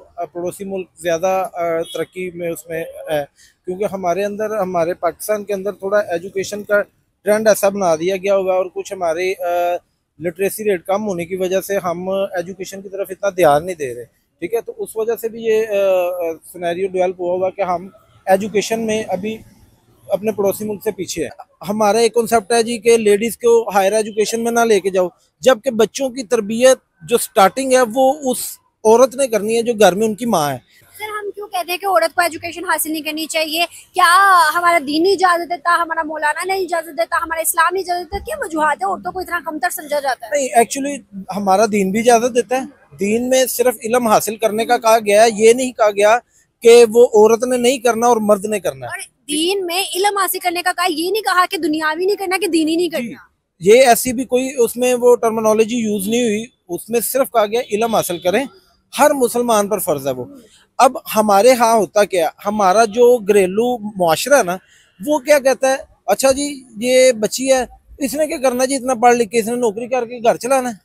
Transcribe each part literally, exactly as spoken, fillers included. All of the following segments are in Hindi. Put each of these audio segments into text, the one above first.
पड़ोसी मुल्क ज़्यादा तरक्की में उसमें है, क्योंकि हमारे अंदर हमारे पाकिस्तान के अंदर थोड़ा एजुकेशन का ट्रेंड ऐसा बना दिया गया होगा और कुछ हमारे लिटरेसी रेट कम होने की वजह से हम एजुकेशन की तरफ इतना ध्यान नहीं दे रहे। ठीक है, तो उस वजह से भी ये सिनेरियो डेवलप हुआ होगा कि हम एजुकेशन में अभी अपने पड़ोसी मुल्क से पीछे हैं। हमारा एक कॉन्सेप्ट है जी कि लेडीज़ को हायर एजुकेशन में ना लेके जाओ, जबकि बच्चों की तरबियत जो स्टार्टिंग है वो उस औरत ने करनी है जो घर में उनकी माँ है। सर, हम क्यों कहते हैं कि औरत को एजुकेशन हासिल नहीं करनी चाहिए? क्या हमारा दीन इजाजत देता, हमारा मौलाना नहीं इजाजत देता, हमारा इस्लाम इजाजत देता? क्या वजूहत है औरतों को इतना कमतर समझा जाता है? नहीं, एक्चुअली हमारा दीन भी इजाजत देता है। दीन में सिर्फ इलम हासिल करने का कहा गया है, ये नहीं कहा गया कि वो औरत ने नहीं करना और मर्द ने करना है। दीन में इलम हासिल करने का कहा, ये नहीं कहा कि दुनियावी नहीं करना कि दीनी नहीं करना। ये ऐसी भी कोई उसमें वो टर्मिनोलॉजी यूज नहीं हुई, उसमें सिर्फ कहा गया इलम हासिल करें, हर मुसलमान पर फर्ज है वो। अब हमारे यहाँ होता क्या, हमारा जो घरेलू मुआशरा ना वो क्या कहता है, अच्छा जी ये बच्ची है, इसने क्या करना जी, इतना पढ़ लिख के इसने नौकरी करके घर चलाना है,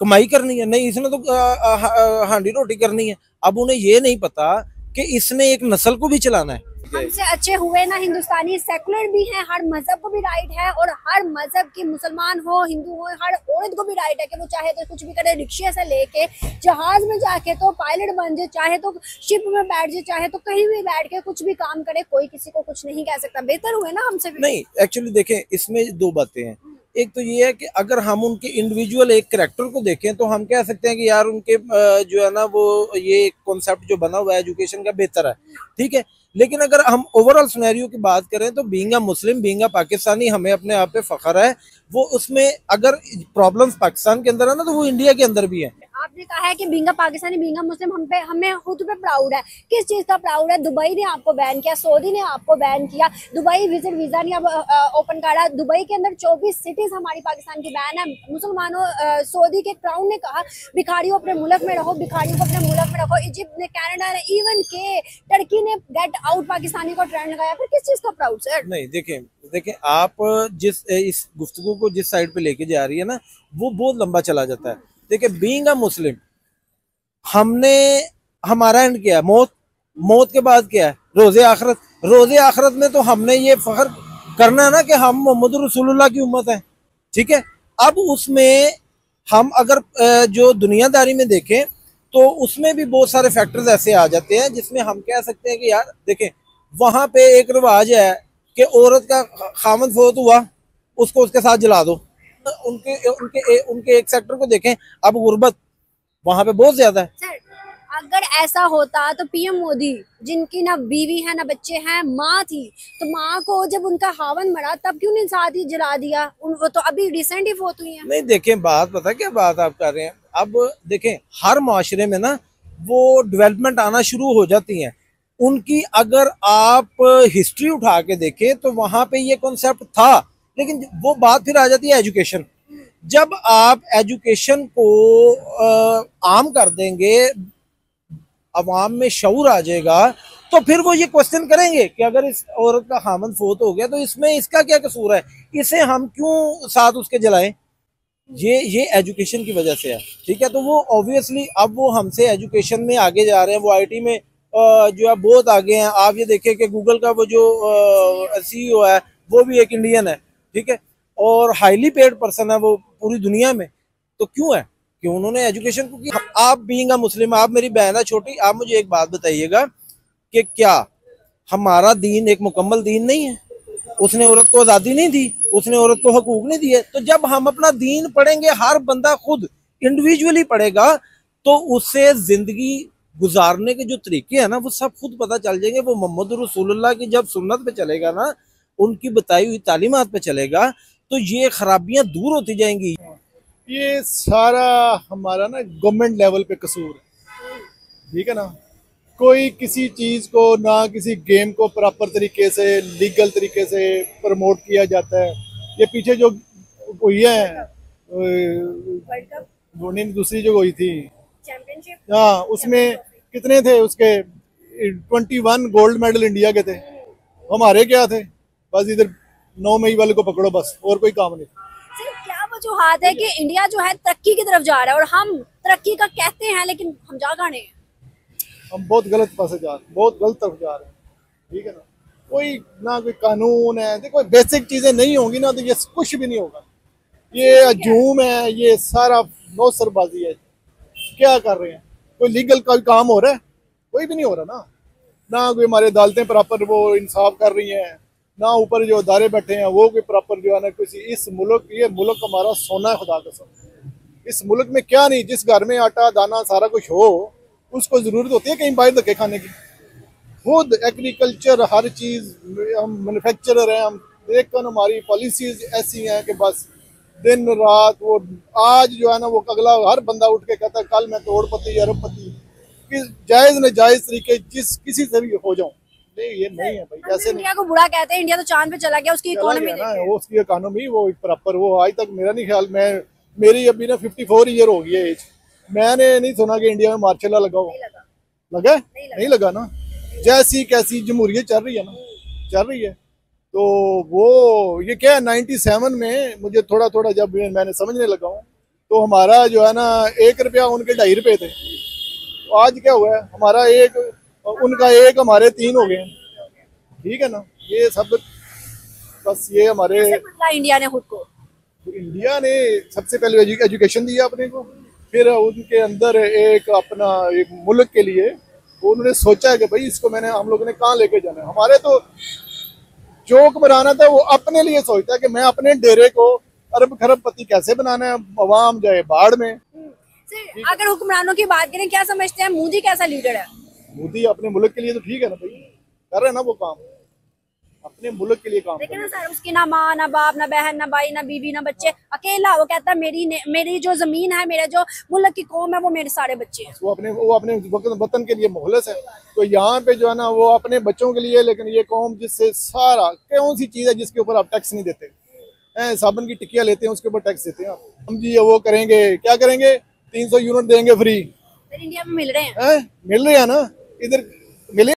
कमाई करनी है? नहीं, इसने तो हांडी रोटी करनी है। अब उन्हें ये नहीं पता कि इसने एक नस्ल को भी चलाना है। हमसे अच्छे हुए ना हिंदुस्तानी सेकुलर भी हैं, हर मजहब को भी राइट है और हर मजहब की, मुसलमान हो हिंदू हो, हर औरत को भी राइट है कि वो चाहे तो कुछ भी करे, रिक्शे से लेके जहाज में जाके तो पायलट बन जाए, चाहे तो शिप में बैठ जाए, चाहे तो कहीं भी बैठ के कुछ भी काम करे, कोई किसी को कुछ नहीं कह सकता। बेहतर हुए ना हमसे भी। नहीं, एक्चुअली देखें इसमें दो बातें हैं। एक तो ये है कि अगर हम उनके इंडिविजुअल एक करेक्टर को देखें तो हम कह सकते हैं कि यार उनके जो है ना वो ये कॉन्सेप्ट जो बना हुआ है एजुकेशन का बेहतर है, ठीक है। लेकिन अगर हम ओवरऑल सिनेरियो की बात करें तो being a Muslim, being a Pakistani, हमें अपने आप पे फख्र है। वो उसमें अगर प्रॉब्लम्स पाकिस्तान के अंदर है ना तो वो इंडिया के अंदर भी है। आपने कहा है कि being a Pakistani, being a Muslim, हम पे हमें खुद पे प्राउड है। किस चीज़ का प्राउड है? दुबई ने आपको बैन किया, सऊदी ने आपको बैन किया, दुबई विजिट वीजा ने ओपन करा। दुबई के अंदर चौबीस सिटीज हमारी पाकिस्तान की बैन है। मुसलमानों, सऊदी के क्राउन ने कहा भिखारियों अपने मुल्क में रहो, भिखारियों को अपने मुल्क में रखो। इजिप्ट ने, कनाडा ने, इवन के टर्की ने गेट आउट पाकिस्तानी को ट्रेंड लगाया। फिर किस चीज़ का प्राउड सर? नहीं देखें, देखें आप जिस इस गुफ्तगू को जिस साइड पे लेके जा रही है ना वो बहुत लंबा चला जाता है। देखिए, बीइंग अ मुस्लिम, हमने हमारा एंड क्या है? मौत। मौत के बाद क्या है? रोजे आखरत। रोजे आखरत में तो हमने ये फख्र करना ना कि हम मोहम्मद रसूलुल्लाह की उम्मत है, ठीक है। अब उसमें हम अगर जो दुनियादारी में देखें तो उसमें भी बहुत सारे फैक्टर्स ऐसे आ जाते हैं जिसमें हम कह सकते हैं कि यार देखें वहाँ पे एक रिवाज है कि औरत का खामन फोत हुआ उसको उसके साथ जला दो। उनके उनके उनके एक सेक्टर को देखें, अब गुर्बत वहाँ पे बहुत ज्यादा है। सर, अगर ऐसा होता तो पीएम मोदी, जिनकी ना बीवी है ना बच्चे हैं, माँ थी, तो माँ को जब उनका हावन मरा तब क्यों नहीं साथ ही जला दिया? वो तो अभी रिसेंट ही फौत हुई है। नहीं देखें, बात पता क्या बात आप कर रहे हैं। अब देखें हर माशरे में ना वो डेवलपमेंट आना शुरू हो जाती है। उनकी अगर आप हिस्ट्री उठा के देखें तो वहाँ पे ये कॉन्सेप्ट था, लेकिन वो बात फिर आ जाती है एजुकेशन। जब आप एजुकेशन को आम कर देंगे, अवाम में शऊर आ जाएगा, तो फिर वो ये क्वेश्चन करेंगे कि अगर इस औरत का हामन फोत हो गया तो इसमें इसका क्या कसूर है, इसे हम क्यों साथ उसके जलाएं? ये ये एजुकेशन की वजह से है, ठीक है। तो वो ऑब्वियसली अब वो हमसे एजुकेशन में आगे जा रहे हैं, वो आई टी में जो है बहुत आगे हैं। आप ये देखें कि गूगल का वो जो सीईओ है वो भी एक इंडियन है, ठीक है, और हाईली पेड पर्सन है वो पूरी दुनिया में। तो क्यों है कि उन्होंने एजुकेशन को किया। आप बीइंग अ मुस्लिम, आप मेरी बहन है छोटी, आप मुझे एक बात बताइएगा कि क्या हमारा दीन एक मुकम्मल दीन नहीं है? उसने औरत को आज़ादी नहीं दी, उसने औरत को हकूक नहीं दिए। तो जब हम अपना दीन पढ़ेंगे, हर बंदा खुद इंडिविजुअली पढ़ेगा, तो उससे जिंदगी गुजारने के जो तरीके हैं ना वो सब खुद पता चल जाएंगे। वो मोहम्मद रसूलुल्लाह की जब सुन्नत पे चलेगा ना, उनकी बताई हुई तालीमात पे चलेगा, तो ये खराबियां दूर होती जाएंगी। ये सारा हमारा ना गवर्नमेंट लेवल पे कसूर है, ठीक है ना। कोई किसी चीज़ को ना, किसी गेम को प्रॉपर तरीके से, लीगल तरीके से प्रमोट किया जाता है। ये पीछे जो हुई है वो नहीं, दूसरी जो हुई थी चैंपियनशिप, हाँ, उसमें कितने थे उसके twenty one gold medal India के थे, हमारे क्या थे? बस इधर नौ मई वाले को पकड़ो, बस, और कोई काम नहीं। सिर्फ क्या वजूहत है कि इंडिया जो है तरक्की की तरफ जा रहा है और हम तरक्की का कहते हैं लेकिन हम जा कहाँ नहीं है। हम बहुत गलत पासे जा रहे हैं, बहुत गलत तरफ जा रहे हैं। ठीक है ना, कोई ना कोई कानून है, देखो बेसिक चीज़ें नहीं होंगी ना तो ये कुछ भी नहीं होगा। ये अजूम है, ये सारा नौसरबाजी है। क्या कर रहे हैं, कोई लीगल कोई काम हो रहा है? कोई भी नहीं हो रहा ना। ना कोई हमारे अदालतें प्रॉपर वो इंसाफ कर रही हैं, ना ऊपर जो अदारे बैठे हैं वो कोई प्रॉपर जो है ना किसी। इस मुल्क, ये मुल्क हमारा सोना है, खुदा कसम। इस मुल्क में क्या नहीं, जिस घर में आटा दाना सारा कुछ हो उसको ज़रूरत होती है कहीं बाहर धक्के खाने की। खुद एग्रीकल्चर हर चीज़, हम मैन्युफैक्चरर हैं, हम देख कर हमारी पॉलिसीज ऐसी हैं कि बस दिन रात वो आज जो है ना वो अगला हर बंदा उठ के कहता है कल मैं करोड़पति अरबपति, किस जायज़ न जायज़ तरीके जिस किसी से भी हो जाऊं। नहीं, ये नहीं है भाई, ऐसे इंडिया को बुरा कहते हैं। इंडिया तो चांद पे चला गया, उसकी इकोनॉमी वो उसकी इकोनॉमी वो प्रॉपर वो आज तक मेरा नहीं ख्याल। मैं मेरी अभी ना फिफ्टी फोर ईयर हो गई है एज, मैंने नहीं सुना कि इंडिया में मार्शल लॉ लगा हो। लगा नहीं लगा ना, जैसी कैसी जमहूरियत चल रही है ना, चल रही है। तो वो ये क्या है, नाइन्टी सेवन में मुझे थोड़ा थोड़ा जब मैंने समझने लगा हूँ तो हमारा जो है ना एक रुपया उनके ढाई रुपये थे। तो आज क्या हुआ है, हमारा एक उनका एक, हमारे तीन हो गए। ठीक है ना, ये सब बस ये हमारे इंडिया ने खुद को इंडिया ने सबसे पहले एजुकेशन दिया अपने को, फिर उनके अंदर एक अपना एक मुल्क के लिए उन्होंने सोचा है कि भाई इसको मैंने हम लोगों ने कहाँ लेके जाना है। हमारे तो जो हुक्मरान था वो अपने लिए सोचता है कि मैं अपने डेरे को अरब खरब पति कैसे बनाना है, आवाम जाए बाढ़ में। अगर हुक्मरानों की बात करें, क्या समझते हैं मोदी कैसा लीडर है? मोदी अपने मुल्क के लिए तो ठीक है ना भाई, कर रहे हैं ना वो काम, अपने मुल्क के लिए काम। लेकिन ना सर, उसकी ना माँ ना बाप ना बहन ना भाई ना बीवी ना बच्चे, अकेला। वो कहता है मेरी मेरी जो जमीन है, मेरा जो मुल्क की कौम है, वो मेरे सारे बच्चे हैं। वो अपने वो अपने वतन के लिए मोहलस है। तो यहाँ पे जो है ना वो अपने बच्चों के लिए, लेकिन ये कौम जिससे सारा कौन सी चीज है जिसके ऊपर आप टैक्स नहीं देते? साबुन की टिकिया लेते हैं, उसके ऊपर टैक्स देते हैं आप। हम जी वो करेंगे, क्या करेंगे, तीन सौ यूनिट देंगे फ्री। इंडिया में मिल रहे हैं, मिल रहे हैं ना, इधर मिले।